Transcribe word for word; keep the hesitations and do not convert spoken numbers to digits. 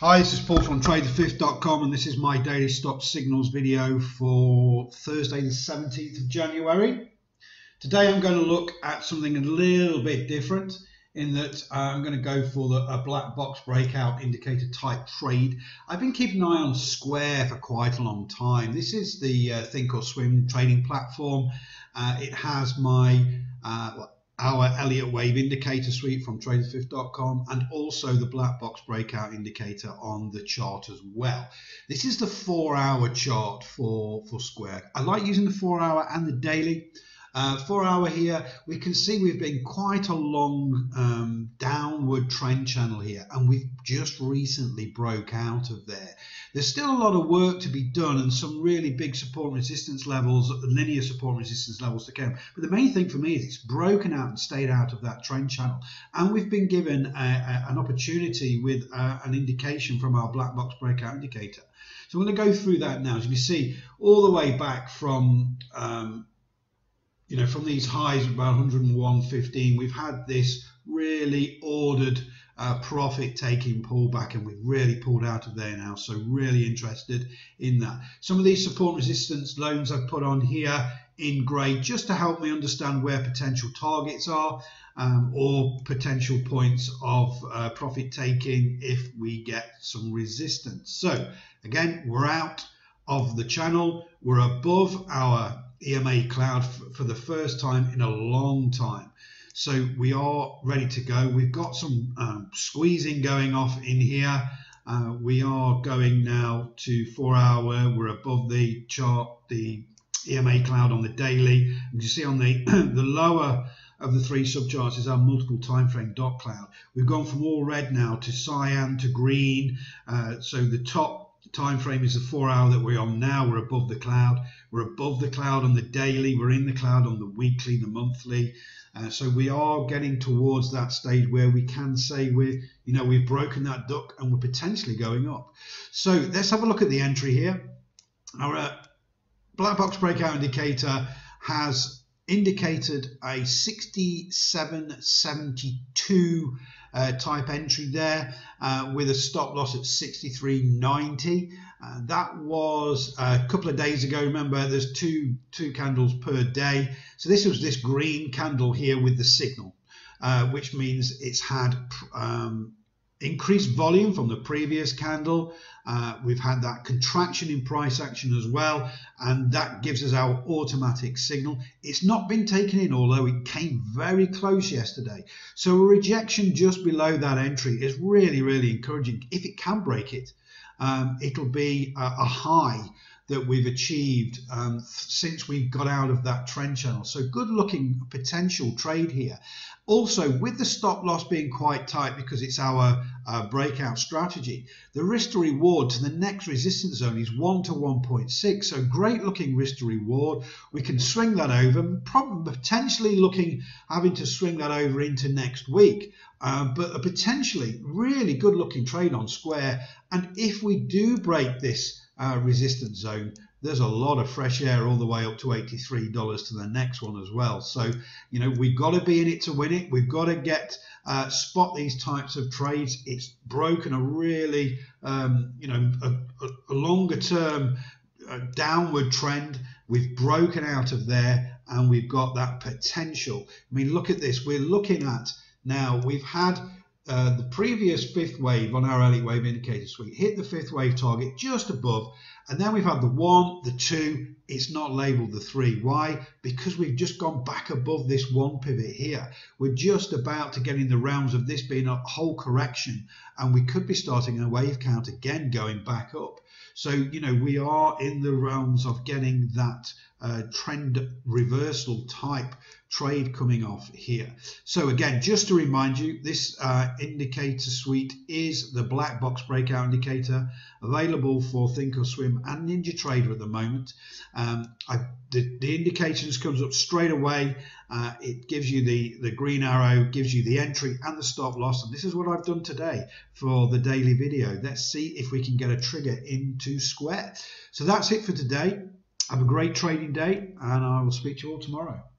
Hi, this is Paul from trade the fifth dot com, and this is my daily stop signals video for Thursday the seventeenth of January. Today I'm going to look at something a little bit different in that uh, I'm going to go for the, a black box breakout indicator type trade. I've been keeping an eye on Square for quite a long time. This is the uh, ThinkOrSwim trading platform. Uh, it has my uh, well, our Elliott Wave Indicator Suite from trade the fifth dot com and also the Black Box Breakout Indicator on the chart as well. This is the four hour chart for, for Square. I like using the four hour and the daily. Uh, four hour here, we can see we've been quite a long um, downward trend channel here, and we've just recently broke out of there. There's still a lot of work to be done and some really big support and resistance levels, linear support and resistance levels to come. But the main thing for me is it's broken out and stayed out of that trend channel. And we've been given a, a, an opportunity with uh, an indication from our black box breakout indicator. So I'm going to go through that now. As you can see, all the way back from... Um, You know, from these highs of about one oh one fifteen, we've had this really ordered uh, profit-taking pullback, and we've really pulled out of there now. So really interested in that. Some of these support resistance zones I've put on here in grey just to help me understand where potential targets are um, or potential points of uh, profit-taking if we get some resistance. So again, we're out of the channel. We're above our E M A cloud for the first time in a long time, so we are ready to go. We've got some um, squeezing going off in here. Uh, we are going now to four hour. We're above the chart, the E M A cloud on the daily, and you see on the the lower of the three subcharts is our multiple time frame dot cloud. We've gone from all red now to cyan to green. Uh, so the top time frame is the four hour that we're on now. We're above the cloud. We're above the cloud on the daily. We're in the cloud on the weekly, the monthly. Uh, so we are getting towards that stage where we can say we're, you know, we've broken that duck and we're potentially going up. So let's have a look at the entry here. Our uh, black box breakout indicator has indicated a sixty-seven seventy-two uh, type entry there uh, with a stop loss at sixty-three ninety. Uh, that was a couple of days ago. Remember, there's two two candles per day. So this was this green candle here with the signal, uh, which means it's had um, increased volume from the previous candle. Uh, we've had that contraction in price action as well, and that gives us our automatic signal. It's not been taken in, although it came very close yesterday. So a rejection just below that entry is really, really encouraging. If it can break it, um, it'll be a, a high that we've achieved um, since we got out of that trend channel. So good looking potential trade here. Also, with the stop loss being quite tight because it's our uh, breakout strategy, the risk to reward to the next resistance zone is one to one point six. So great looking risk to reward. We can swing that over, probably potentially looking having to swing that over into next week. Uh, but a potentially really good looking trade on Square. And if we do break this Uh, resistance zone, there's a lot of fresh air all the way up to eighty-three dollars to the next one as well. So, you know, we've got to be in it to win it. We've got to get uh, spot these types of trades. It's broken a really, um, you know, a, a longer term uh, downward trend. We've broken out of there and we've got that potential. I mean, look at this. We're looking at now, we've had Uh, the previous fifth wave on our Elliott Wave Indicator Suite hit the fifth wave target just above, and then we've had the one, the two. It's not labelled the three. Why? Because we've just gone back above this one pivot here. We're just about to get in the realms of this being a whole correction, and we could be starting a wave count again going back up. So, you know, we are in the realms of getting that uh, trend reversal type trade coming off here. So again, just to remind you, this uh, indicator suite is the black box breakout indicator, available for ThinkOrSwim and NinjaTrader at the moment. Um, I, the, the indications comes up straight away. Uh, it gives you the, the green arrow, gives you the entry and the stop loss. And this is what I've done today for the daily video. Let's see if we can get a trigger into Square. So that's it for today. Have a great trading day, and I will speak to you all tomorrow.